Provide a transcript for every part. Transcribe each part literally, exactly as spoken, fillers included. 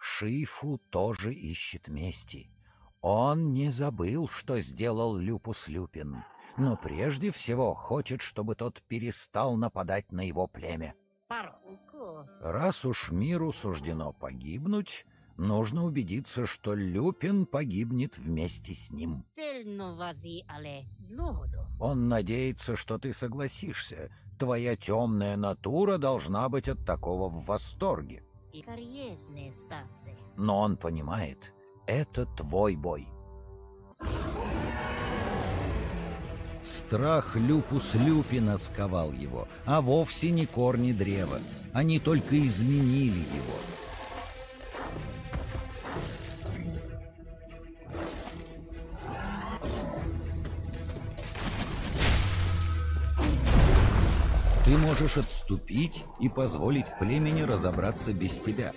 Шифу тоже ищет мести. Он не забыл, что сделал Люпус Люпин, но прежде всего хочет, чтобы тот перестал нападать на его племя. Раз уж миру суждено погибнуть, нужно убедиться, что Люпин погибнет вместе с ним. Он надеется, что ты согласишься. Твоя темная натура должна быть от такого в восторге. Но он понимает, это твой бой. Страх Люпус Люпина сковал его, а вовсе не корни древа. Они только изменили его. Ты можешь отступить и позволить племени разобраться без тебя.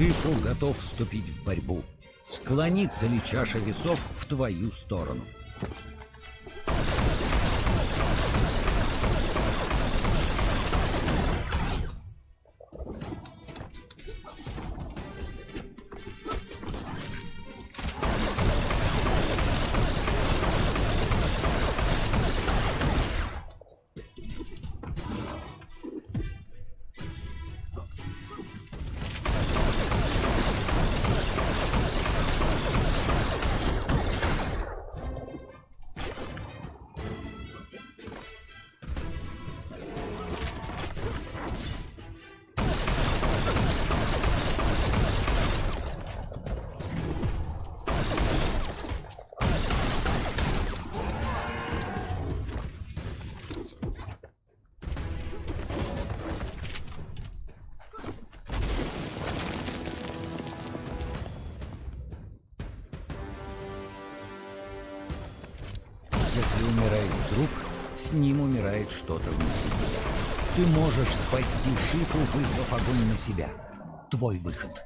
Шифу готов вступить в борьбу. Склонится ли чаша весов в твою сторону? Если умирает друг, с ним умирает что-то внутри. Ты можешь спасти Шифу, вызвав огонь на себя. Твой выход.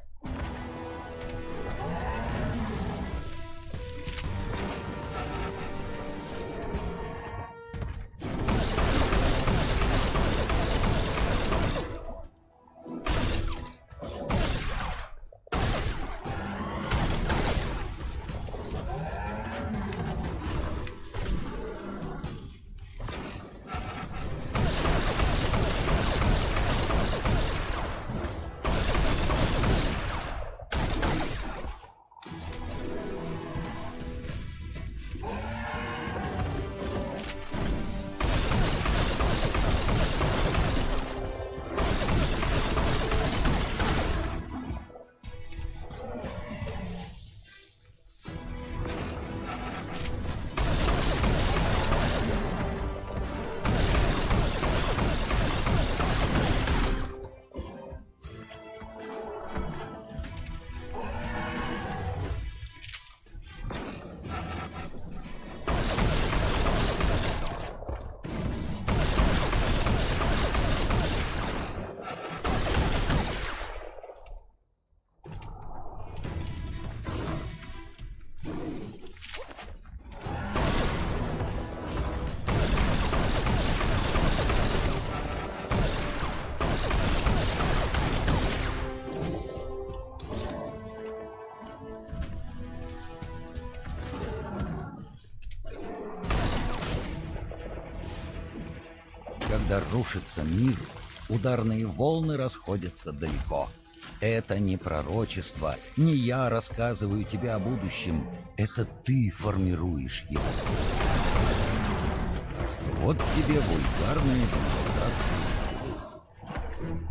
Когда рушится мир, ударные волны расходятся далеко. Это не пророчество, не я рассказываю тебе о будущем, это ты формируешь его. Вот тебе вульгарные демонстрации силы.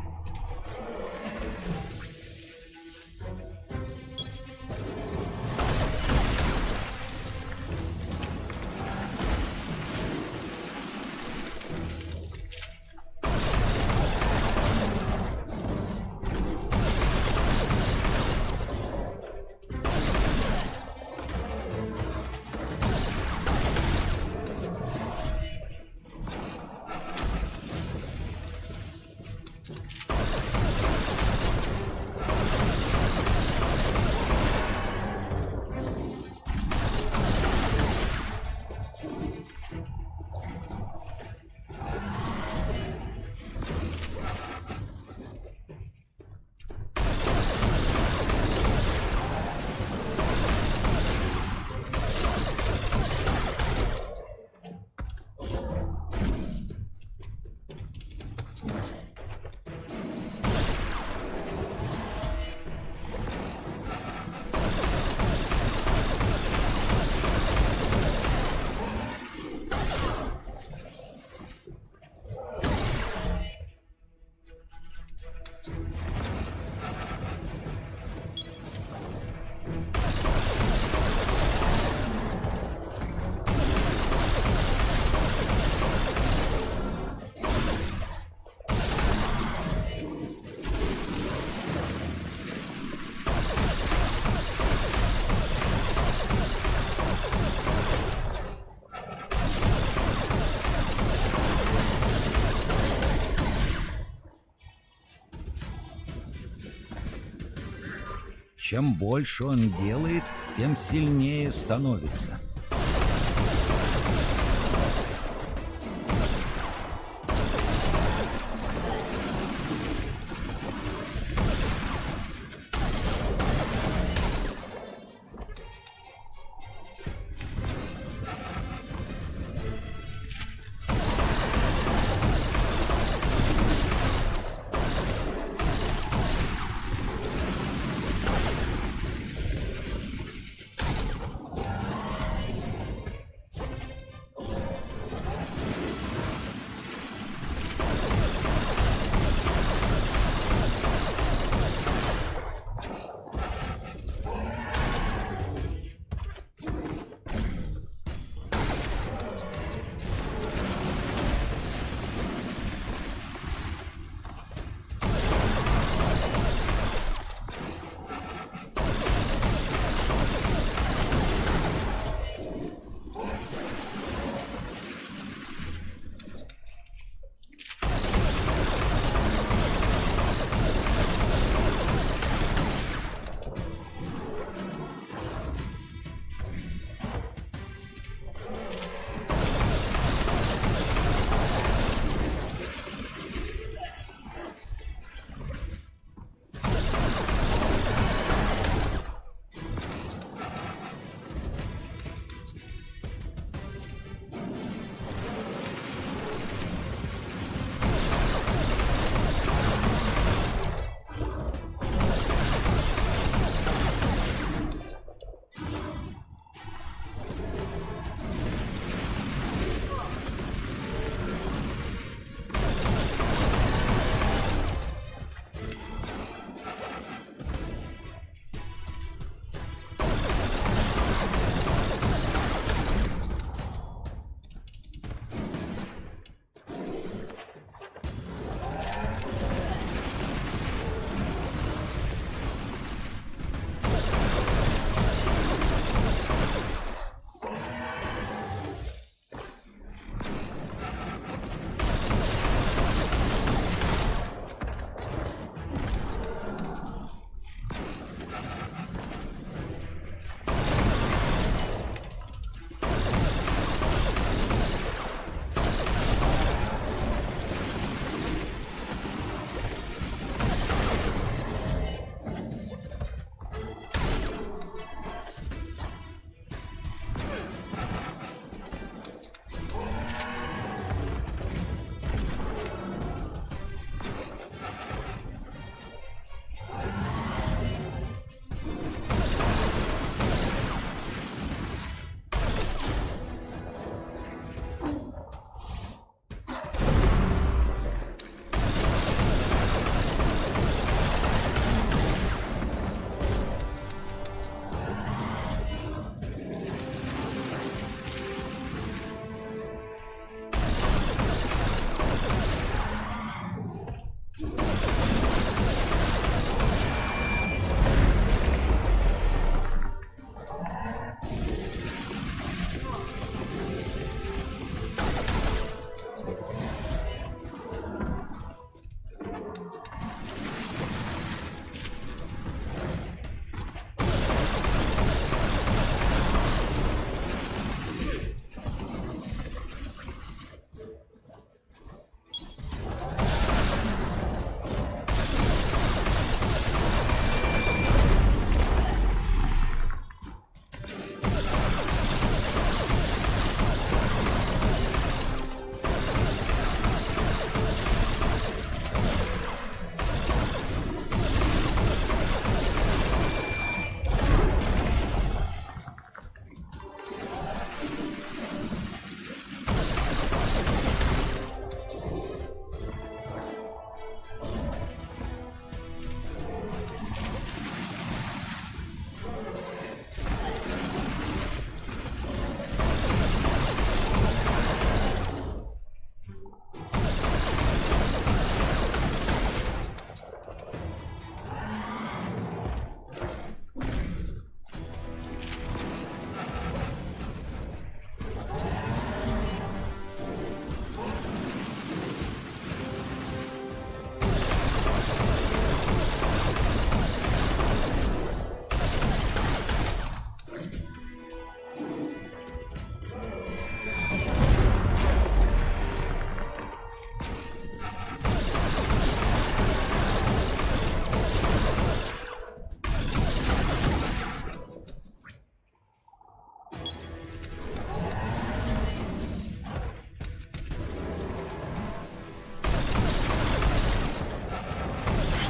Чем больше он делает, тем сильнее становится.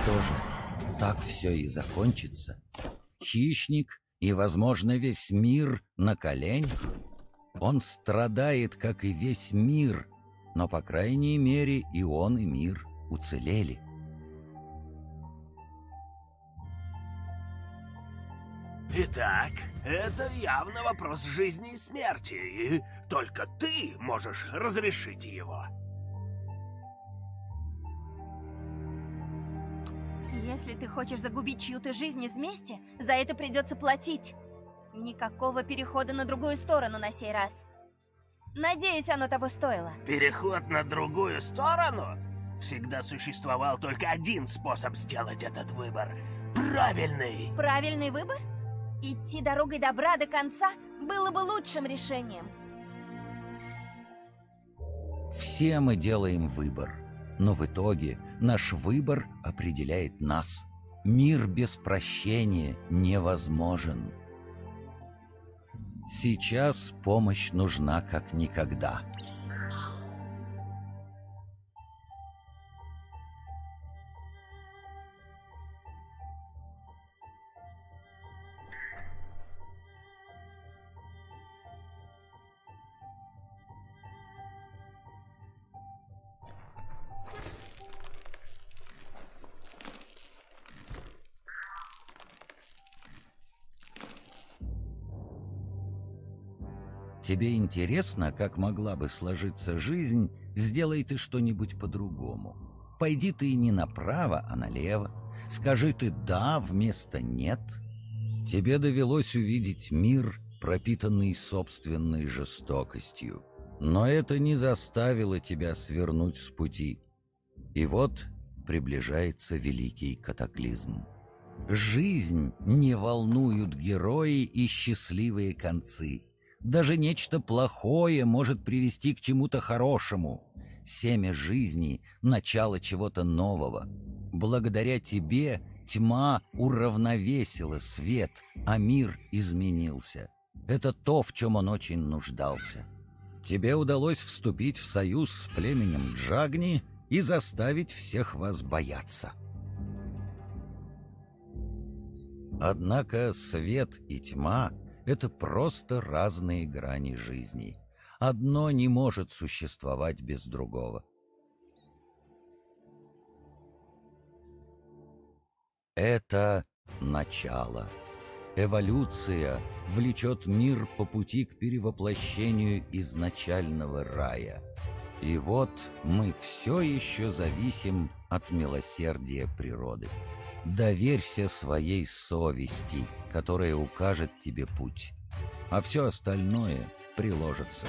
что же, так все и закончится. Хищник и, возможно, весь мир на коленях. Он страдает, как и весь мир, но, по крайней мере, и он, и мир уцелели. Итак, это явно вопрос жизни и смерти, и только ты можешь разрешить его. Если ты хочешь загубить чью-то жизнь из мести, за это придется платить. Никакого перехода на другую сторону на сей раз. Надеюсь, оно того стоило. Переход на другую сторону? Всегда существовал только один способ сделать этот выбор. Правильный! Правильный выбор? Идти дорогой добра до конца было бы лучшим решением. Все мы делаем выбор, но в итоге наш выбор определяет нас. Мир без прощения невозможен. Сейчас помощь нужна как никогда. Тебе интересно, как могла бы сложиться жизнь, сделай ты что-нибудь по-другому. Пойди ты не направо, а налево. Скажи ты «да» вместо «нет». Тебе довелось увидеть мир, пропитанный собственной жестокостью. Но это не заставило тебя свернуть с пути. И вот приближается великий катаклизм. Жизнь не волнуют герои и счастливые концы. Даже нечто плохое может привести к чему-то хорошему. Семя жизни — начало чего-то нового. Благодаря тебе тьма уравновесила свет, а мир изменился. Это то, в чем он очень нуждался. Тебе удалось вступить в союз с племенем Джагни и заставить всех вас бояться. Однако свет и тьма — это просто разные грани жизни. Одно не может существовать без другого. Это начало. Эволюция влечет мир по пути к перевоплощению изначального рая. И вот мы все еще зависим от милосердия природы. Доверься своей совести, которая укажет тебе путь, а все остальное приложится.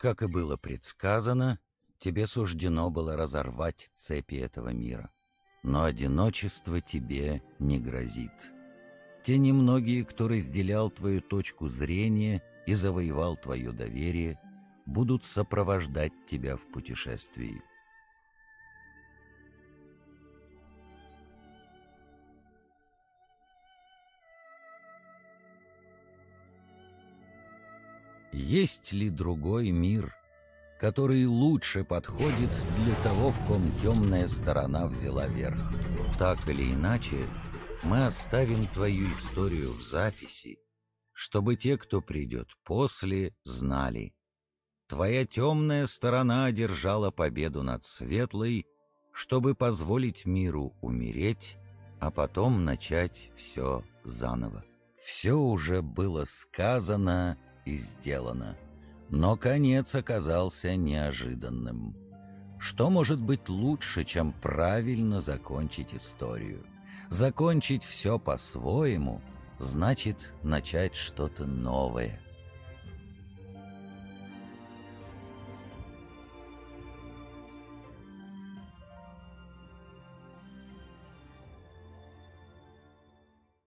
Как и было предсказано, тебе суждено было разорвать цепи этого мира. Но одиночество тебе не грозит. Те немногие, кто разделял твою точку зрения и завоевал твое доверие, будут сопровождать тебя в путешествии. Есть ли другой мир, который лучше подходит для того, в ком темная сторона взяла верх? Так или иначе, мы оставим твою историю в записи, чтобы те, кто придет после, знали. Твоя темная сторона одержала победу над светлой, чтобы позволить миру умереть, а потом начать все заново. Все уже было сказано и сделано. Но конец оказался неожиданным. Что может быть лучше, чем правильно закончить историю? Закончить все по-своему значит начать что-то новое.